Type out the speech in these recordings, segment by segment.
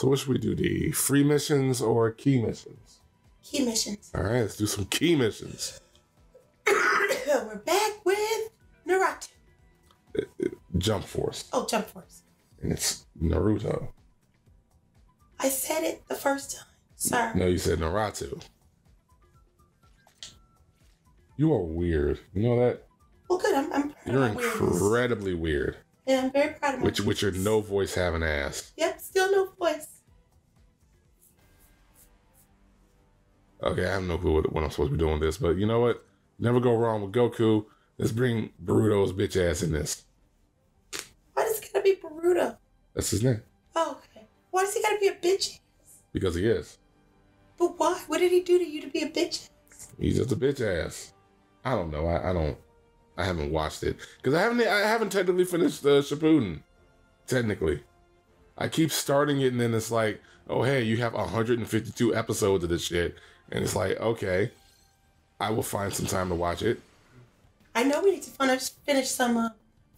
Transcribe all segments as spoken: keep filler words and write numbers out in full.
So what should we do, D? Free missions or key missions? Key missions. All right, let's do some key missions. We're back with Naruto. It, it, Jump Force. Oh, Jump Force. And it's Naruto. I said it the first time. Sorry. No, you said Naruto. You are weird. You know that? Well, good. I'm, I'm proud You're of my incredibly weirdness. weird. Yeah, I'm very proud of my Which, Which your no voice having ass. Yep, still no voice. Okay, I have no clue what, what I'm supposed to be doing with this, but you know what? Never go wrong with Goku. Let's bring Boruto's bitch ass in this. Why does it gotta be Boruto? That's his name. Oh, okay. Why does he gotta be a bitch ass? Because he is. But why? What did he do to you to be a bitch ass? He's just a bitch ass. I don't know. I, I don't. I haven't watched it because I haven't. I haven't technically finished the uh, Shippuden. Technically, I keep starting it and then it's like, oh hey, you have one hundred fifty-two episodes of this shit, and it's like, okay, I will find some time to watch it. I know we need to finish, finish some uh,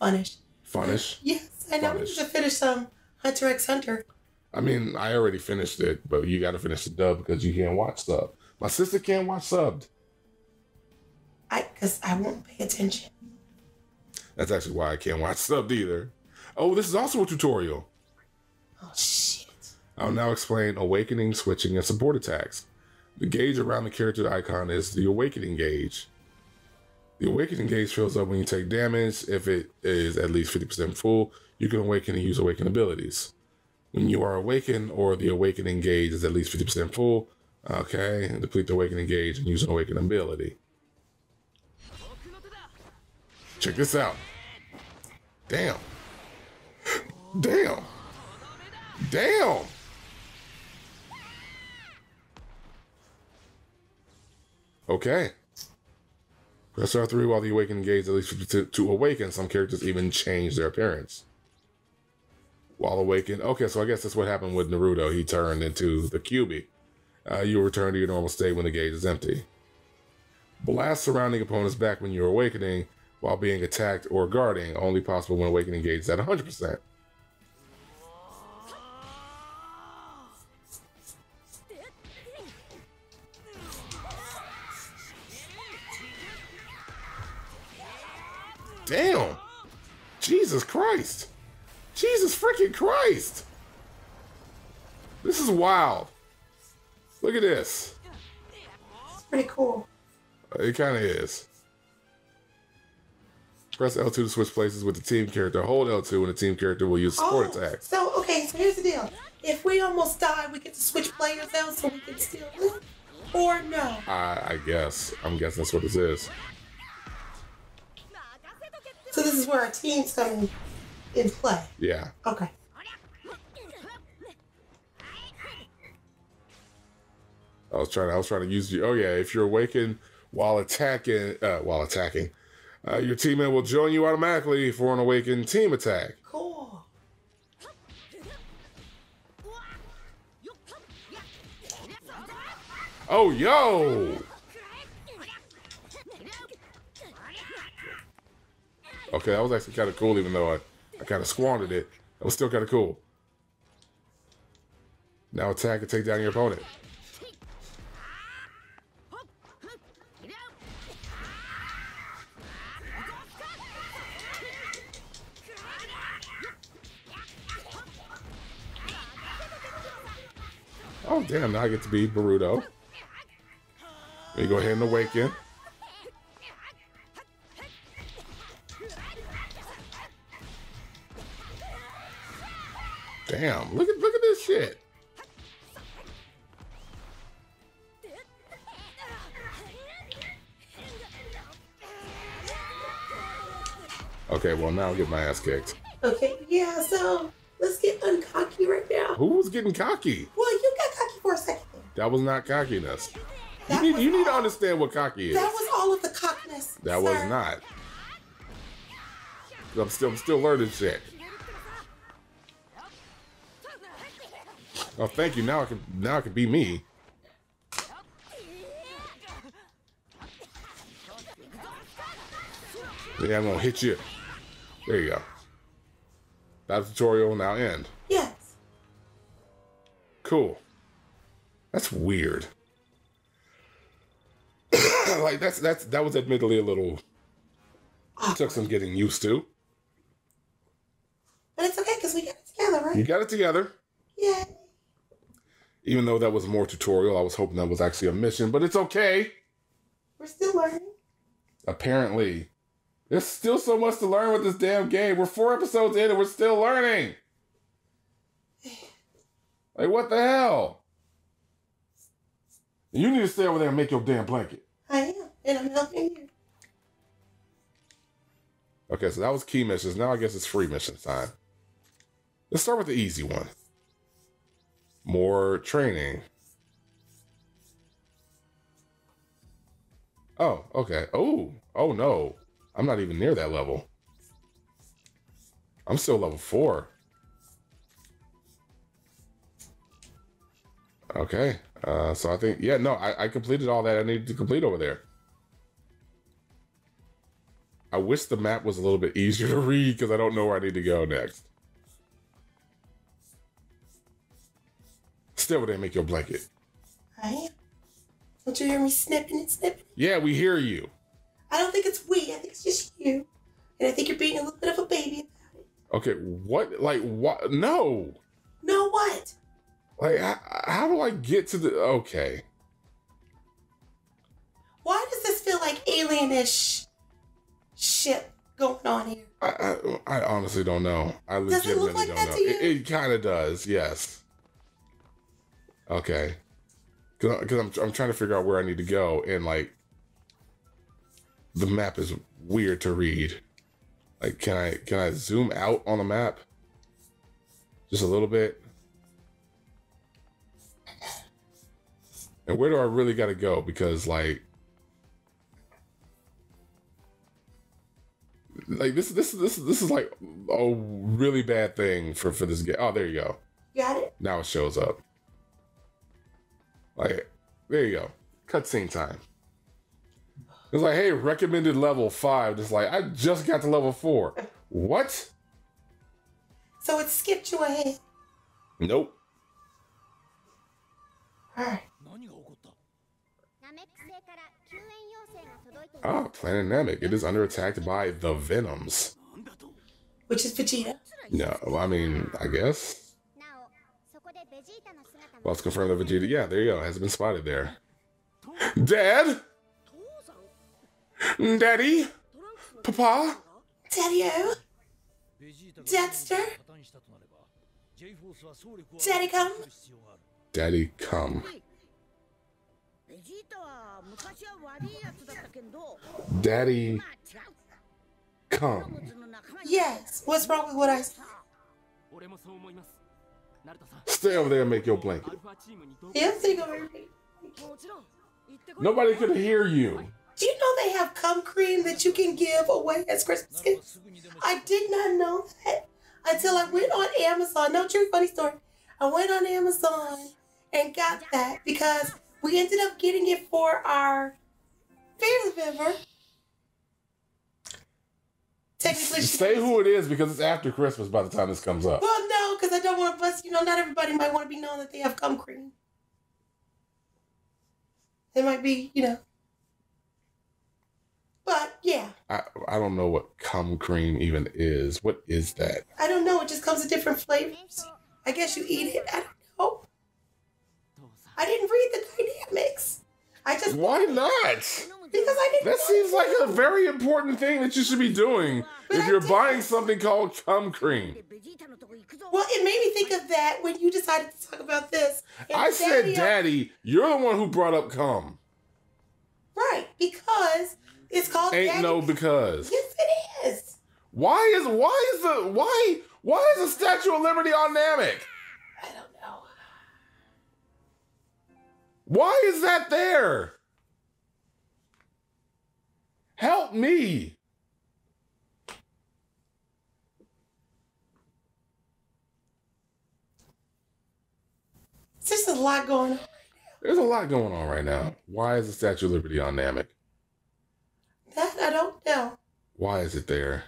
Funnish. Funnish? Yes, I know Funnish. We need to finish some Hunter x Hunter. I mean, I already finished it, but you got to finish the dub because you can't watch sub. My sister can't watch subbed. I Because I won't pay attention. That's actually why I can't watch subbed either. Oh, this is also a tutorial. Oh, shit. I'll now explain awakening, switching, and support attacks. The gauge around the character icon is the awakening gauge. The awakening gauge fills up when you take damage. If it is at least fifty percent full, you can awaken and use awakened abilities. When you are awakened or the awakening gauge is at least fifty percent full, okay, deplete the awakening gauge and use an awakened ability. Check this out. Damn. Damn. Damn. Okay. Press R three while the awakening gauge at least to, to awaken. Some characters even change their appearance. While awakened. Okay, so I guess that's what happened with Naruto. He turned into the Kyuubi. Uh, you return to your normal state when the gauge is empty. Blast surrounding opponents back when you're awakening while being attacked or guarding. Only possible when awakening gauge is at one hundred percent. Damn! Jesus Christ! Jesus freaking Christ! This is wild. Look at this. It's pretty cool. It kind of is. Press L two to switch places with the team character. Hold L two and the team character will use support oh, attack. So, okay, so here's the deal. If we almost die, we get to switch players out so we can still live? Or no? I, I guess. I'm guessing that's what this is. So this is where our team's coming in play. Yeah. Okay. I was trying. I was trying to use you. Oh yeah. If you're awakened while attacking, uh, while attacking, uh, your teammate will join you automatically for an awakened team attack. Cool. Oh yo. Okay, that was actually kind of cool, even though I, I kind of squandered it. That was still kind of cool. Now attack and take down your opponent. Oh, damn, now I get to be Boruto. Let me go ahead and awaken. Damn, look at look at this shit. Okay, well now I'll get my ass kicked. Okay, yeah, so let's get uncocky right now. Who was getting cocky? Well, you got cocky for a second. That was not cockiness. That you need you all, need to understand what cocky is. That was all of the cockness. That sir. was not. I'm still I'm still learning shit. Oh, thank you. Now I can. Now I can be me. Yeah, I'm gonna hit you. There you go. That tutorial will now end. Yes. Cool. That's weird. Like that's that's that was admittedly a little took some getting used to. But it's okay because we got it together, right? You got it together. Yay. Even though that was more tutorial, I was hoping that was actually a mission, but it's okay. We're still learning. Apparently. There's still so much to learn with this damn game. We're four episodes in and we're still learning. Like, what the hell? You need to stay over there and make your damn blanket. I am, and I'm helping you. Okay, so that was key missions. Now I guess it's free mission time. Let's start with the easy one. More training. Oh, okay. Oh, oh no. I'm not even near that level. I'm still level four. Okay. Uh, so I think, yeah, no, I, I completed all that I needed to complete over there. I wish the map was a little bit easier to read because I don't know where I need to go next. Still wouldn't make your blanket. I am. Don't you hear me snipping and snipping? Yeah, we hear you. I don't think it's we. I think it's just you. And I think you're being a little bit of a baby about it. Okay, what? Like, what? No. No, what? Like, how, how do I get to the... Okay. Why does this feel like alien-ish shit going on here? I, I, I honestly don't know. I does it look like that know. to you? It, it kind of does, yes. Okay. Because I'm, I'm trying to figure out where I need to go, and, like, the map is weird to read. Like, can I can I zoom out on the map? Just a little bit? And where do I really gotta go? Because like, like this this this this is like a really bad thing for for this game. Oh, there you go. Got it. Now it shows up. Like, there you go. Cutscene time. It's like, hey, recommended level five. It's like, I just got to level four. What? So it skipped you ahead. Nope. All right. Ah, Planet Namek. It is under attack by the Venoms. Which is Vegeta. No, I mean, I guess. Well, it's confirmed that Vegeta. Yeah, there you go. Hasn't been spotted there. Dad? Daddy? Papa? Daddy-o? Dadster? Daddy come? Daddy come. Daddy come. Yes, what's wrong with what I said? Stay over there and make your blanket. Yes, they go. Nobody could hear you. Do you know they have cum cream that you can give away as Christmas gifts? I did not know that until I went on Amazon. No, true, funny story. I went on Amazon and got that because we ended up getting it for our family member. Technically, say who it is because it's after Christmas by the time this comes up. Well, no, because I don't want to bust. You know, not everybody might want to be known that they have cum cream. They might be, you know. But, yeah. I, I don't know what cum cream even is. What is that? I don't know. It just comes in different flavors. I guess you eat it. I don't know. I didn't read the dynamics. I just... Why not? Because I didn't... That seems like a very important thing that you should be doing if you're buying something called cum cream. Well, it made me think of that when you decided to talk about this. I said, Daddy, you're the one who brought up cum. Right, because... It's called Ain't Daddy. No because. Yes, it is. Why is why is the why why is the Statue of Liberty on Namek? I don't know. Why is that there? Help me. There's a lot going on right now. There's a lot going on right now. Why is the Statue of Liberty on Namek? That I don't know. Why is it there?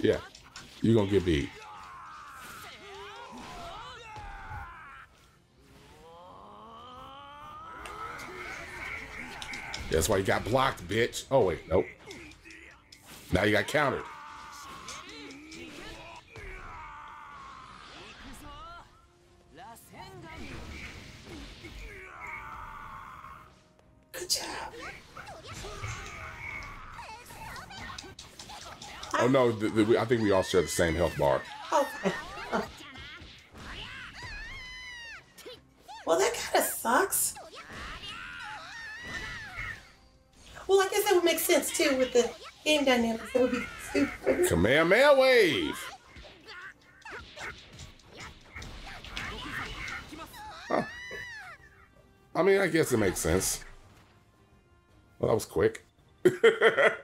Yeah, you're gonna get beat. That's why you got blocked, bitch. Oh, wait, nope. Now you got countered. Good job. Oh, no, the, the, I think we all share the same health bar. Okay. Well, that kind of sucks. Well, I guess that would make sense, too, with the game dynamics. That would be stupid. Kamehameha wave! Huh. I mean, I guess it makes sense. Well, that was quick. I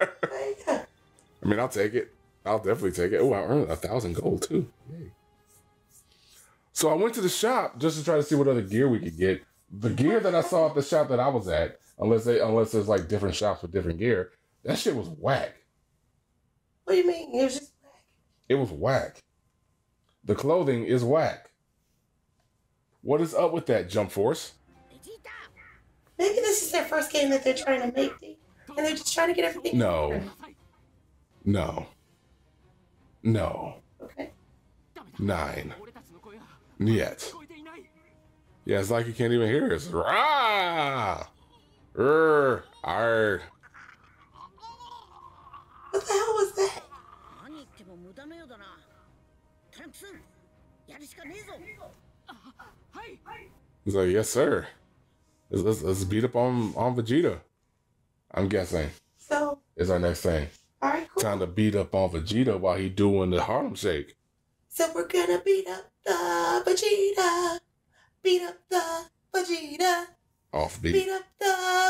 mean, I'll take it. I'll definitely take it. Oh, I earned a thousand gold, too. Yay. So I went to the shop just to try to see what other gear we could get. The gear that I saw at the shop that I was at, Unless they, unless there's like different shops with different gear, that shit was whack. What do you mean? It was just whack. It was whack. The clothing is whack. What is up with that, Jump Force? Maybe this is their first game that they're trying to make, and they're just trying to get everything. No. Different. No. No. Okay. Nine. Yet. Yeah, it's like you can't even hear us. Rah! Err, arr. What the hell was that? He's like, yes, sir. Let's, let's, let's beat up on, on Vegeta. I'm guessing. So? Is our next thing. All right, cool. Time to beat up on Vegeta while he doing the Harlem Shake. So we're gonna beat up the Vegeta. Beat up the Vegeta. Offbeat. Beat up the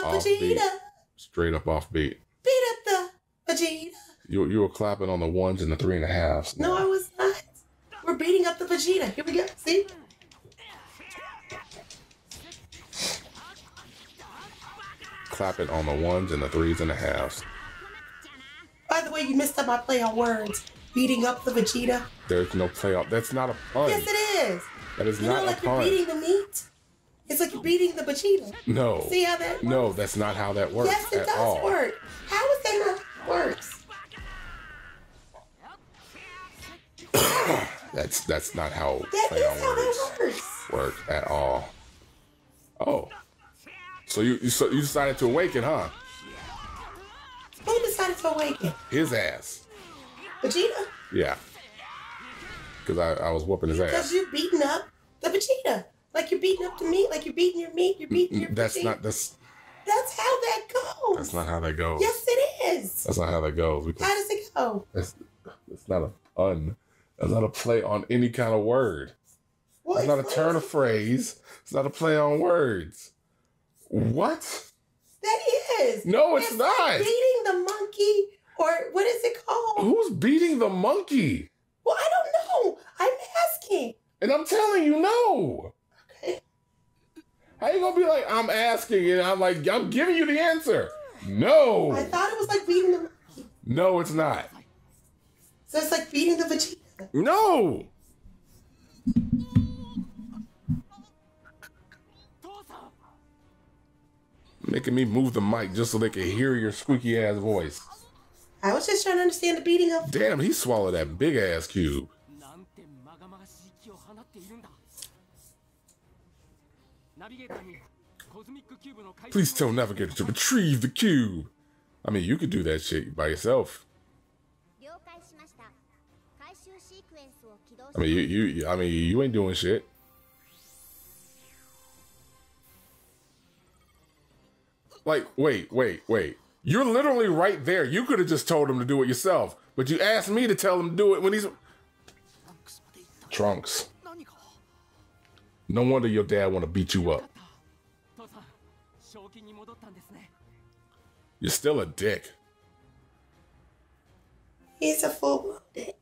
Vegeta. Straight up offbeat. Beat up the Vegeta. You, you were clapping on the ones and the three and a halves. No, I was not. We're beating up the Vegeta. Here we go. See? Clapping on the ones and the threes and the halves. By the way, you missed up my play on words. Beating up the Vegeta. There's no play on. That's not a pun. Yes, it is. That is you not know, like a pun. You're beating the meat. It's like beating the Vegeta. No. See how that works? No, that's not how that works. Yes, it at does all. work. How is that not works? that's that's not how that play is on how words that works. Work at all. Oh. So you you, so you decided to awaken, huh? Who decided to awaken? His ass. Vegeta? Yeah. Because I, I was whooping his ass. Because you're beating up the Vegeta. Like you're beating up the meat, like you're beating your meat, you're beating your That's meat. not, that's... That's how that goes. That's not how that goes. Yes, it is. That's not how that goes. Because how does it go? That's, that's not a pun. That's not a play on any kind of word. What? That's not a turn of phrase. It's not a play on words. What? That is. No, it's, it's not. Like beating the monkey, or what is it called? Who's beating the monkey? Well, I don't know. I'm asking. And I'm telling you no. How you gonna be like, I'm asking, and I'm like, I'm giving you the answer. No. I thought it was like beating the monkey. No, it's not. So it's like beating the Vegeta. No. Making me move the mic just so they can hear your squeaky ass voice. I was just trying to understand the beating up. Damn, he swallowed that big ass cube. Please tell Navigator to retrieve the cube. I mean, you could do that shit by yourself. I mean, you, you, I mean, you ain't doing shit. Like, wait, wait, wait. You're literally right there. You could have just told him to do it yourself, but you asked me to tell him to do it when he's... Trunks. No wonder your dad want to beat you up. You're still a dick. He's a full-blown dick.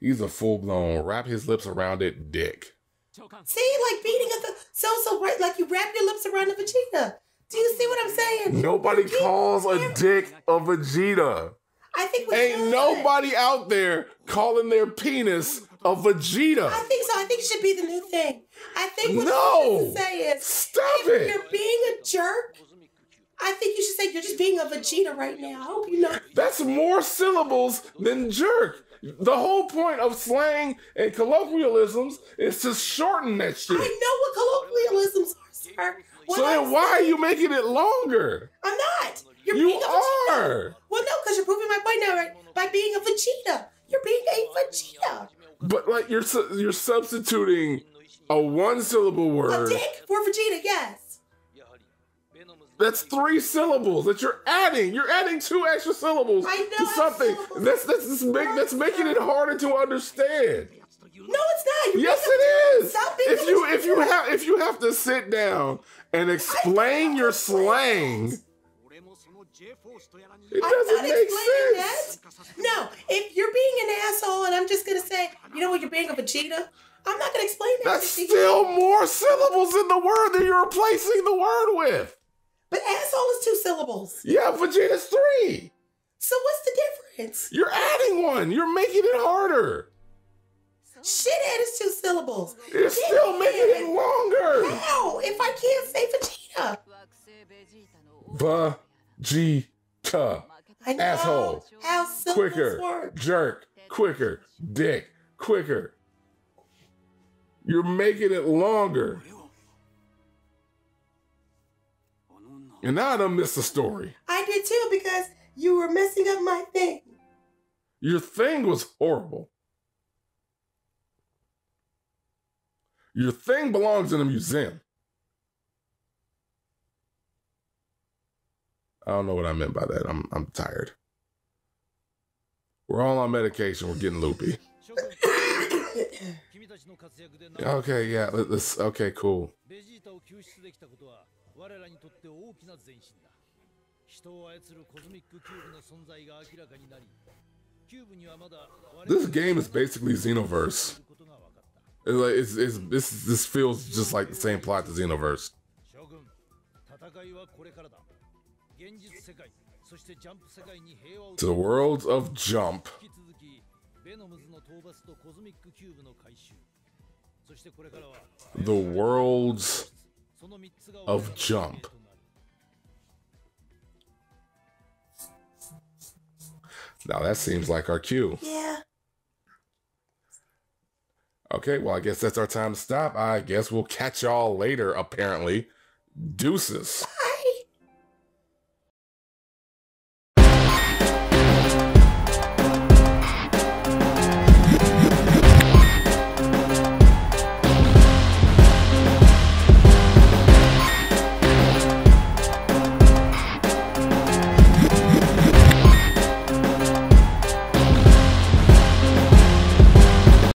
He's a full-blown, wrap his lips around it, dick. See, like beating up the... So, so, right, like you wrap your lips around a Vegeta. Do you see what I'm saying? Nobody calls a dick a Vegeta. I think we ain't nobody it. out there calling their penis a Vegeta. I think so. I think it should be the new thing. I think what no. you should say is, stop if it. you're being a jerk, I think you should say you're just being a Vegeta right now. I hope you know. That's more syllables than jerk. The whole point of slang and colloquialisms is to shorten that shit. I know what colloquialisms are, sir. What so I'm then why saying, are you making it longer? I'm not. You're you being a are. Vegeta. Well, no, because you're proving my point now, right? By being a Vegeta. You're being a Vegeta. But, like, you're su you're substituting a one-syllable word. A dick for Vegeta, yes. That's three syllables that you're adding. You're adding two extra syllables I know to something. That's, that's, that's, make, that's making it harder to understand. No, it's not. You're yes, it a, is. If you if you have if you have to sit down and explain your slang, it doesn't make sense. That. No, if you're being an asshole and I'm just gonna say, you know what, you're being a Vegeta. I'm not gonna explain that. That's still more syllables in the word that you're replacing the word with. But asshole is two syllables. Yeah, Vegeta's three. So what's the difference? You're adding one. You're making it harder. Shithead is two syllables. You're still making it longer. How? If I can't say Vegeta. Vegeta. Asshole. How quicker. Work. Jerk. Quicker. Dick. Quicker. You're making it longer. And now I done missed the story. I did too, because you were messing up my thing. Your thing was horrible. Your thing belongs in a museum. I don't know what I meant by that. I'm I'm tired. We're all on medication. We're getting loopy. Okay, yeah. Let's. Okay, cool. This game is basically Xenoverse. It's, it's, it's, this feels just like the same plot to Xenoverse. To the world of Jump. The worlds of Jump. Now that seems like our cue. Yeah. Okay, well, I guess that's our time to stop. I guess we'll catch y'all later, apparently. Deuces.